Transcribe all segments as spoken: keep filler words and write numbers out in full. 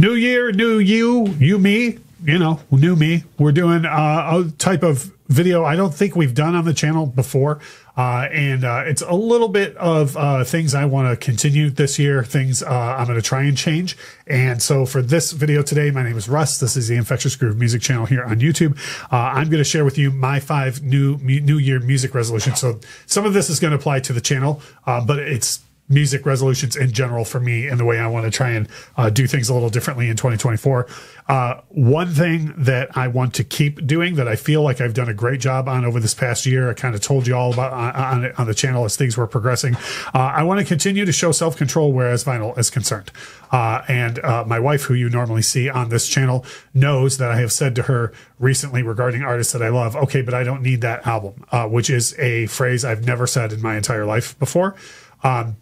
New year, new you, you, me, you know, new me. We're doing uh, a type of video I don't think we've done on the channel before. Uh, and uh, it's a little bit of uh, things I want to continue this year, things uh, I'm going to try and change. And so for this video today, my name is Russ. This is the Infectious Groove Music channel here on YouTube. Uh, I'm going to share with you my five new New Year music resolutions. So some of this is going to apply to the channel, uh, but it's music resolutions in general for me and the way I want to try and uh, do things a little differently in twenty twenty-four. Uh, one thing that I want to keep doing that I feel like I've done a great job on over this past year, I kind of told you all about on, on, on the channel as things were progressing. Uh, I want to continue to show self-control whereas vinyl is concerned. Uh, and uh, my wife, who you normally see on this channel, knows that I have said to her recently regarding artists that I love, okay, but I don't need that album, uh, which is a phrase I've never said in my entire life before. Um,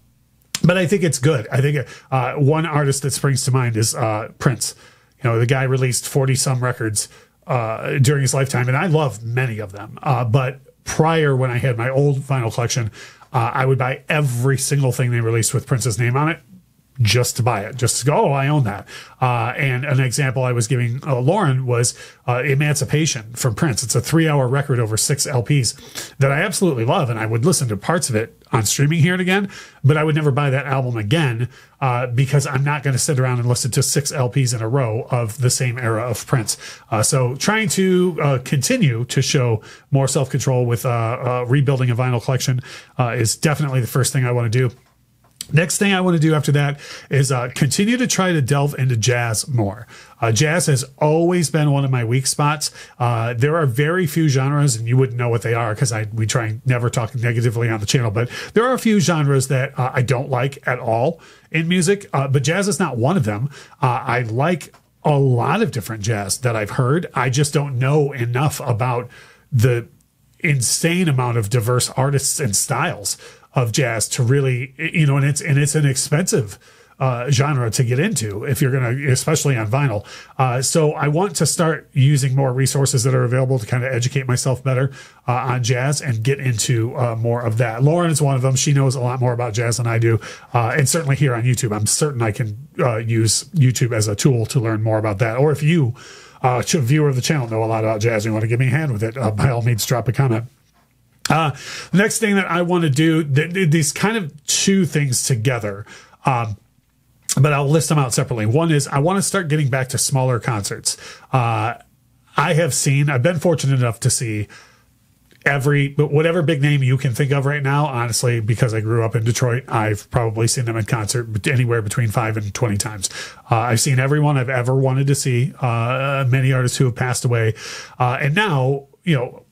But I think it's good. I think uh, one artist that springs to mind is uh, Prince. You know, the guy released forty-some records uh, during his lifetime, and I love many of them. Uh, but prior, when I had my old vinyl collection, uh, I would buy every single thing they released with Prince's name on it just to buy it, just to go, oh, I own that. Uh, and an example I was giving uh, Lauren was uh, Emancipation from Prince. It's a three-hour record over six L Ps that I absolutely love, and I would listen to parts of it on streaming here and again, but I would never buy that album again uh, because I'm not going to sit around and listen to six L Ps in a row of the same era of Prince. Uh, so trying to uh, continue to show more self-control with uh, uh, rebuilding a vinyl collection uh, is definitely the first thing I want to do. Next thing I want to do after that is uh, continue to try to delve into jazz more. Uh, jazz has always been one of my weak spots. Uh, there are very few genres, and you wouldn't know what they are because I we try and never talk negatively on the channel, but there are a few genres that uh, I don't like at all in music, uh, but jazz is not one of them. Uh, I like a lot of different jazz that I've heard. I just don't know enough about the insane amount of diverse artists and styles of jazz to really, you know, and it's and it's an expensive uh, genre to get into if you're going to, especially on vinyl. Uh, so I want to start using more resources that are available to kind of educate myself better uh, on jazz and get into uh, more of that. Lauren is one of them. She knows a lot more about jazz than I do. Uh, and certainly here on YouTube, I'm certain I can uh, use YouTube as a tool to learn more about that. Or if you, uh, a viewer of the channel, know a lot about jazz and you want to give me a hand with it, uh, by all means, drop a comment. Uh, the next thing that I want to do, th th these kind of two things together, um, but I'll list them out separately. One is I want to start getting back to smaller concerts. Uh, I have seen, I've been fortunate enough to see every, but whatever big name you can think of right now, honestly, because I grew up in Detroit, I've probably seen them in concert anywhere between five and twenty times. Uh, I've seen everyone I've ever wanted to see, uh, many artists who have passed away. Uh, and now, you know,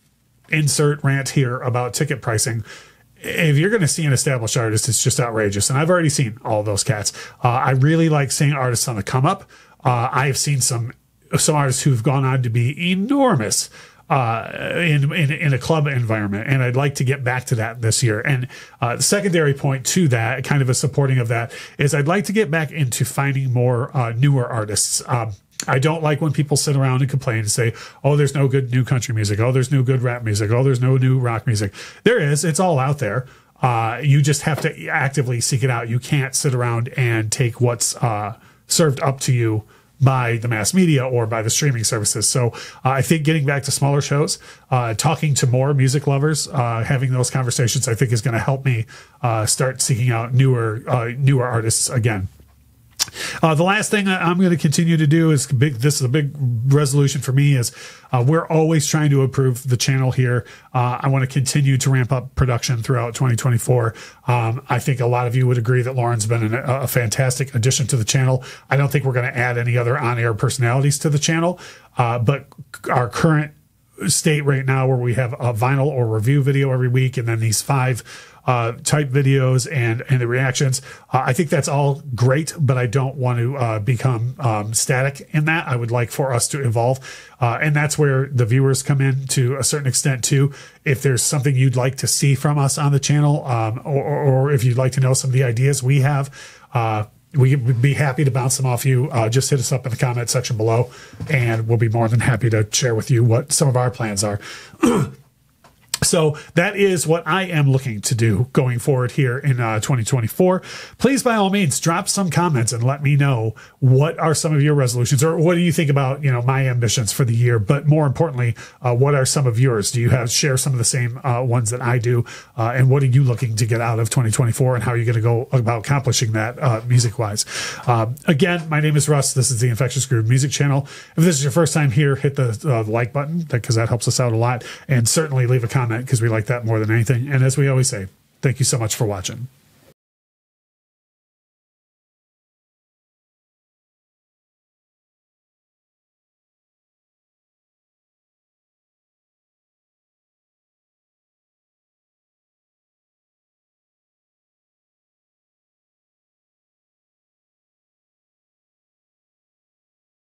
insert rant here about ticket pricing. If you're going to see an established artist, it's just outrageous. And I've already seen all those cats. Uh, I really like seeing artists on the come up. Uh, I've seen some, some artists who've gone on to be enormous uh, in, in, in a club environment. And I'd like to get back to that this year. And uh, the secondary point to that, kind of a supporting of that, is I'd like to get back into finding more uh, newer artists. Um, I don't like when people sit around and complain and say, oh, there's no good new country music. Oh, there's no good rap music. Oh, there's no new rock music. There is. It's all out there. Uh, you just have to actively seek it out. You can't sit around and take what's uh, served up to you by the mass media or by the streaming services. So uh, I think getting back to smaller shows, uh, talking to more music lovers, uh, having those conversations, I think is going to help me uh, start seeking out newer, uh, newer artists again. Uh, the last thing I'm going to continue to do is big. This is a big resolution for me is uh, we're always trying to improve the channel here. Uh, I want to continue to ramp up production throughout twenty twenty-four. Um, I think a lot of you would agree that Lauren's been an, a fantastic addition to the channel. I don't think we're going to add any other on-air personalities to the channel, uh, but our current state right now where we have a vinyl or review video every week and then these five uh, type videos and, and the reactions. Uh, I think that's all great, but I don't want to uh, become um, static in that. I would like for us to evolve. Uh, and that's where the viewers come in to a certain extent too. If there's something you'd like to see from us on the channel um, or, or if you'd like to know some of the ideas we have, uh, we'd be happy to bounce them off you. Uh, just hit us up in the comment section below, and we'll be more than happy to share with you what some of our plans are. So that is what I am looking to do going forward here in uh, twenty twenty-four. Please, by all means, drop some comments and let me know what are some of your resolutions, or what do you think about, you know, my ambitions for the year. But more importantly, uh, what are some of yours? Do you have share some of the same uh, ones that I do? Uh, and what are you looking to get out of twenty twenty-four, and how are you going to go about accomplishing that uh, music-wise? Um, again, my name is Russ. This is the Infectious Groove Music Channel. If this is your first time here, hit the uh, like button, because that helps us out a lot. And certainly leave a comment, because we like that more than anything. And as we always say, thank you so much for watching.